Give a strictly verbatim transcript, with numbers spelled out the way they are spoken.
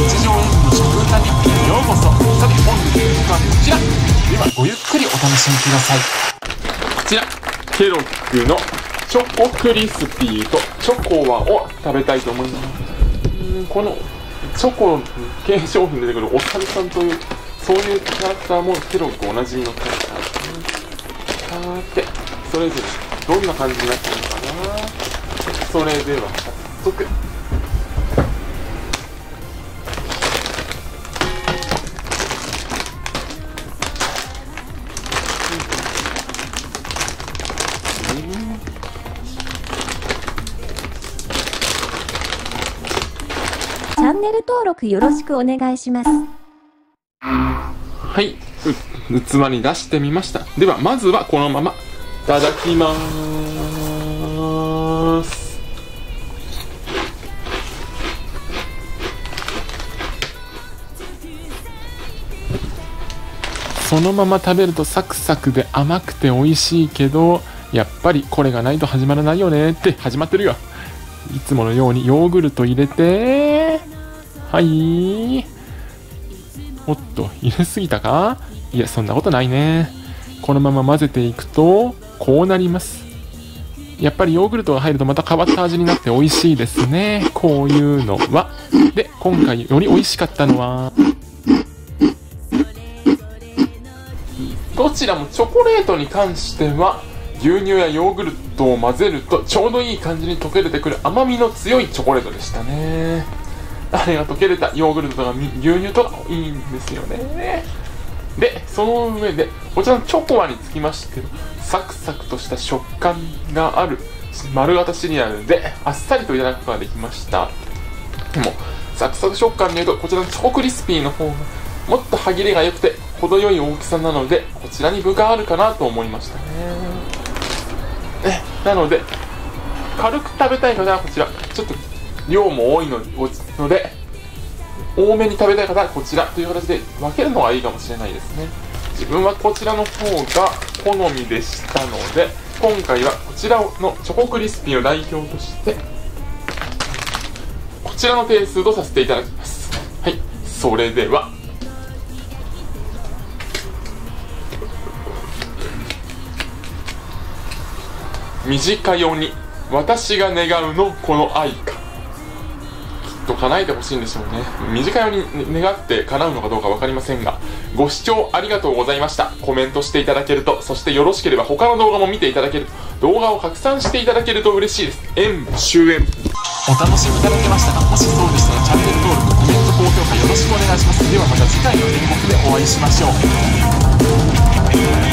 日常演技の食歌日記へようこそ。さて本日の演技はこちら。ではごゆっくりお楽しみください。こちらケロッグのチョコクリスピーとチョコワを食べたいと思います。このチョコ系商品出てくるお猿さんというそういうキャラクターもケロッグおなじみのキャラクターです。さてそれぞれどんな感じになってるのかな。それでは早速チャンネル登録よろしくお願いします。はい、う器に出してみました。ではまずはこのままいただきまーす。そのまま食べるとサクサクで甘くて美味しいけど、やっぱりこれがないと始まらないよねって始まってるよ。いつものようにヨーグルト入れて、はい。おっと、入れすぎたか？いや、そんなことないね。このまま混ぜていくと、こうなります。やっぱりヨーグルトが入るとまた変わった味になって美味しいですね。こういうのは。で、今回より美味しかったのは、どちらもチョコレートに関しては牛乳やヨーグルトを混ぜるとちょうどいい感じに溶け出てくる甘みの強いチョコレートでしたね。あれが溶け出たヨーグルトとか牛乳とかいいんですよね。でその上でこちらのチョコワにつきましてサクサクとした食感がある丸型シリアルであっさりといただくことができました。でもサクサク食感でいうとこちらのチョコクリスピーの方がもっと歯切れが良くて程よい大きさなのでこちらに分があるかなと思いましたね。なので軽く食べたい方はこちらちょっと量も多いので多めに食べたい方はこちらという形で分けるのがいいかもしれないですね。自分はこちらの方が好みでしたので今回はこちらのチョコクリスピーを代表としてこちらの点数とさせていただきます。はい、それでは身近よに私が願うのこの愛か、きっと叶えてほしいんでしょうね。身近よに願って叶うのかどうか分かりませんが、ご視聴ありがとうございました。コメントしていただけると、そしてよろしければ他の動画も見ていただけると、動画を拡散していただけると嬉しいです。演舞終演、お楽しみいただけましたか？もしそうでしたらチャンネル登録、コメント、高評価よろしくお願いします。ではまた次回の演目でお会いしましょう。